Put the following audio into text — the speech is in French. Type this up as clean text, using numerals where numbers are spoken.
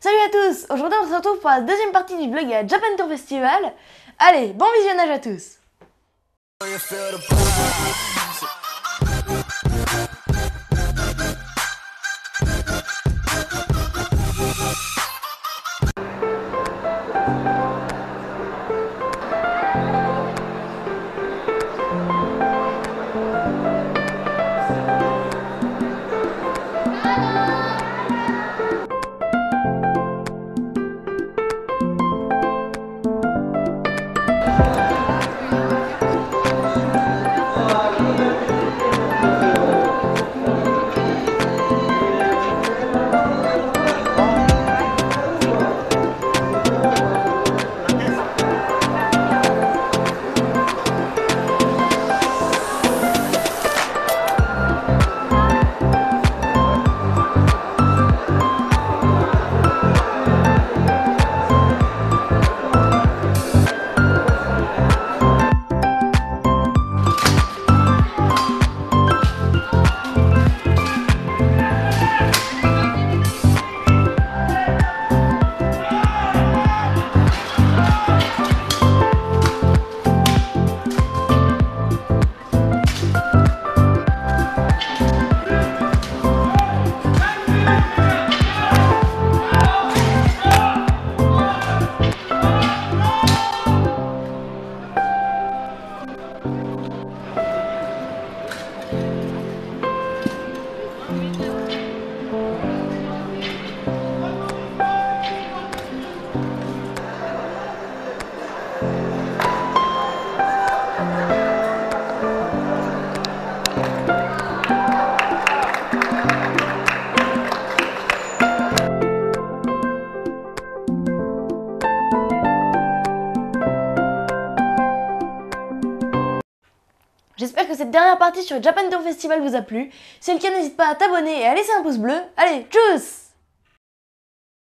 Salut à tous! Aujourd'hui on se retrouve pour la deuxième partie du vlog à Japan Tour Festival. Allez, bon visionnage à tous! J'espère que cette dernière partie sur Japan Tour Festival vous a plu. Si c'est le cas, n'hésite pas à t'abonner et à laisser un pouce bleu. Allez, tchuss!